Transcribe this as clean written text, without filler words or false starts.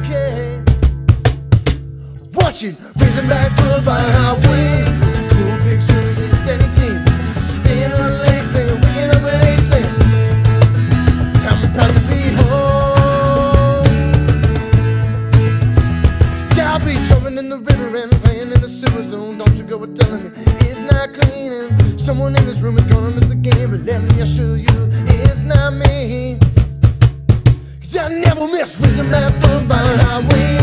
okay. Watching prison black provide highways. Cool big circuit, standing team. Staying on the lake, playing waking up at 8 cents. I'm proud to be home. See, I'll be jumping in the river and playing in the silver zone. Don't you go with telling me it's not clean. And someone in this room is gonna miss the game. But let me assure you, it's not me. I never miss rhythm like football highway.